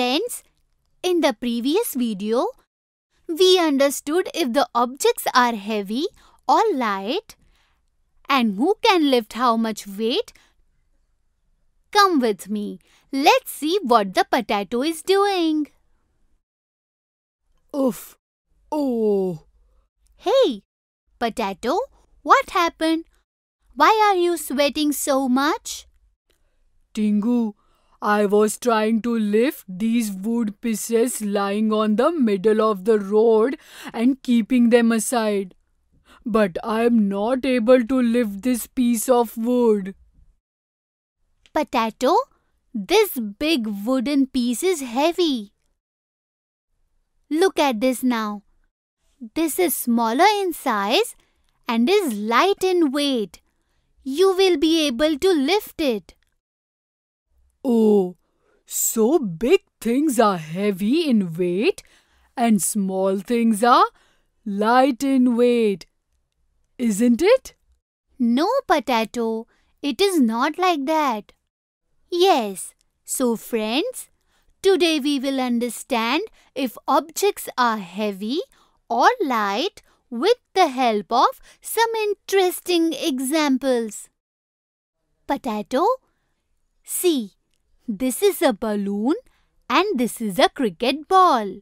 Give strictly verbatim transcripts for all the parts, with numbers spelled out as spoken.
Friends, in the previous video, we understood if the objects are heavy or light and who can lift how much weight. Come with me. Let's see what the potato is doing. Oof! Oh! Hey, potato, what happened? Why are you sweating so much? Tingu, I was trying to lift these wood pieces lying on the middle of the road and keeping them aside. But I am not able to lift this piece of wood. Potato, this big wooden piece is heavy. Look at this now. This is smaller in size and is light in weight. You will be able to lift it. Oh, so big things are heavy in weight and small things are light in weight, isn't it? No, potato, it is not like that. Yes, so friends, today we will understand if objects are heavy or light with the help of some interesting examples. Potato, see, this is a balloon and this is a cricket ball.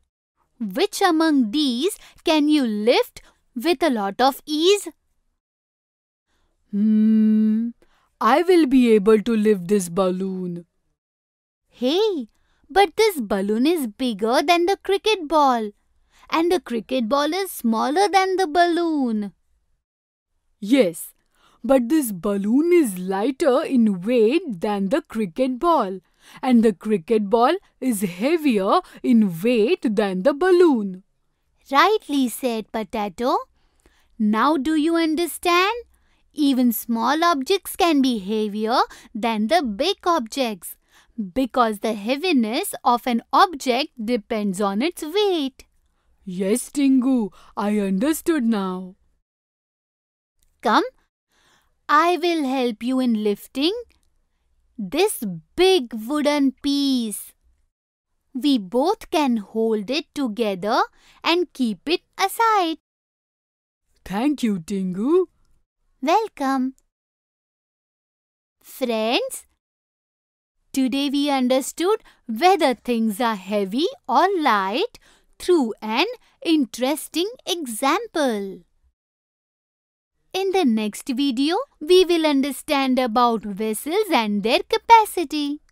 Which among these can you lift with a lot of ease? Hmm, I will be able to lift this balloon. Hey, but this balloon is bigger than the cricket ball, and the cricket ball is smaller than the balloon. Yes, but this balloon is lighter in weight than the cricket ball, and the cricket ball is heavier in weight than the balloon. Rightly said, Potato. Now do you understand? Even small objects can be heavier than the big objects, because the heaviness of an object depends on its weight. Yes, Tingu, I understood now. Come, I will help you in lifting this big wooden piece. We both can hold it together and keep it aside. Thank you, Tingu. Welcome. Friends, today we understood whether things are heavy or light through an interesting example. In the next video, we will understand about vessels and their capacity.